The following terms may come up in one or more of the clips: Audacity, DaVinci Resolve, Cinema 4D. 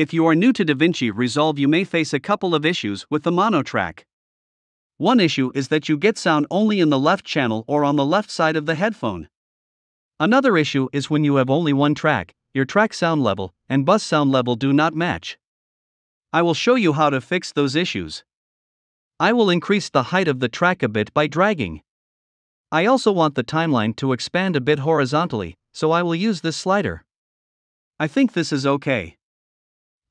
If you are new to DaVinci Resolve, you may face a couple of issues with the mono track. One issue is that you get sound only in the left channel or on the left side of the headphone. Another issue is when you have only one track, your track sound level and bus sound level do not match. I will show you how to fix those issues. I will increase the height of the track a bit by dragging. I also want the timeline to expand a bit horizontally, so I will use this slider. I think this is okay.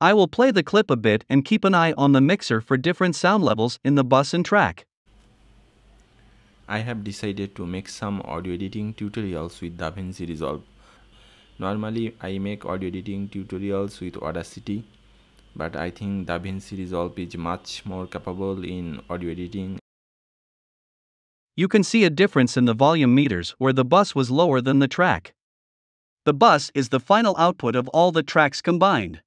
I will play the clip a bit and keep an eye on the mixer for different sound levels in the bus and track. I have decided to make some audio editing tutorials with DaVinci Resolve. Normally, I make audio editing tutorials with Audacity, but I think DaVinci Resolve is much more capable in audio editing. You can see a difference in the volume meters where the bus was lower than the track. The bus is the final output of all the tracks combined.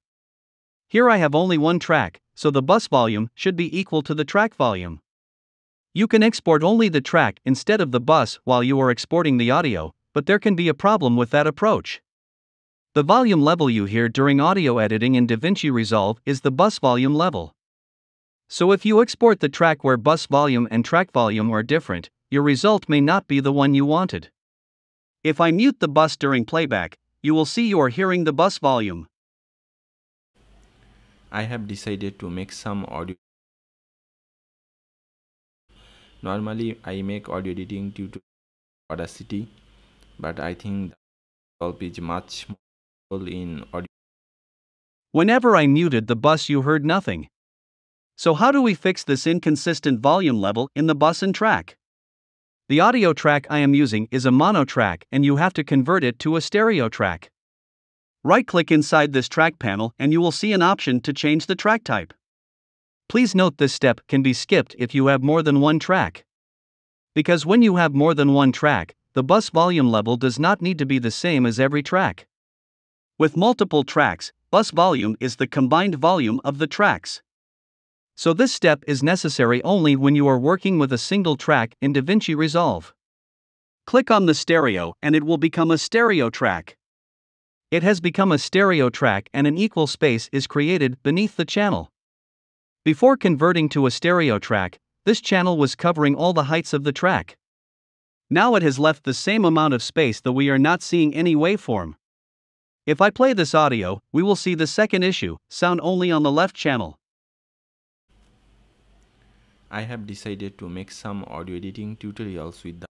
Here I have only one track, so the bus volume should be equal to the track volume. You can export only the track instead of the bus while you are exporting the audio, but there can be a problem with that approach. The volume level you hear during audio editing in DaVinci Resolve is the bus volume level. So if you export the track where bus volume and track volume are different, your result may not be the one you wanted. If I mute the bus during playback, you will see you are hearing the bus volume. I have decided to make some audio. Normally, I make audio editing due to Audacity, but I think Resolve is much more capable in audio. Whenever I muted the bus, you heard nothing. So how do we fix this inconsistent volume level in the bus and track? The audio track I am using is a mono track, and you have to convert it to a stereo track. Right-click inside this track panel and you will see an option to change the track type. Please note this step can be skipped if you have more than one track. Because when you have more than one track, the bus volume level does not need to be the same as every track. With multiple tracks, bus volume is the combined volume of the tracks. So this step is necessary only when you are working with a single track in DaVinci Resolve. Click on the stereo and it will become a stereo track. It has become a stereo track and an equal space is created beneath the channel. Before converting to a stereo track, this channel was covering all the heights of the track. Now it has left the same amount of space, though we are not seeing any waveform. If I play this audio, we will see the second issue, sound only on the left channel. I have decided to make some audio editing tutorials with the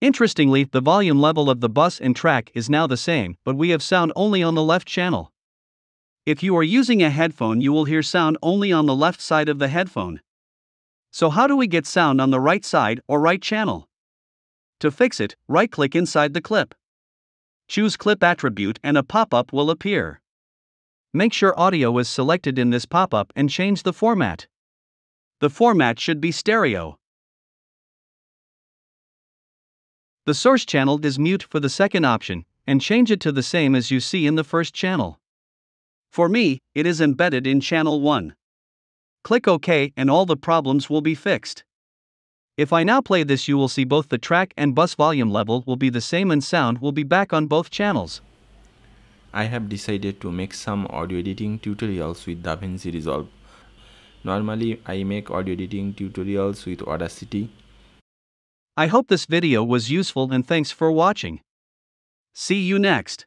Interestingly, the volume level of the bus and track is now the same, but we have sound only on the left channel. If you are using a headphone, you will hear sound only on the left side of the headphone. So how do we get sound on the right side or right channel? To fix it, right-click inside the clip. Choose Clip Attribute and a pop-up will appear. Make sure audio is selected in this pop-up and change the format. The format should be stereo. The source channel is mute for the second option, and change it to the same as you see in the first channel. For me, it is embedded in channel 1. Click OK and all the problems will be fixed. If I now play this, you will see both the track and bus volume level will be the same and sound will be back on both channels. I have decided to make some audio editing tutorials with DaVinci Resolve. Normally, I make audio editing tutorials with Audacity. I hope this video was useful and thanks for watching. See you next.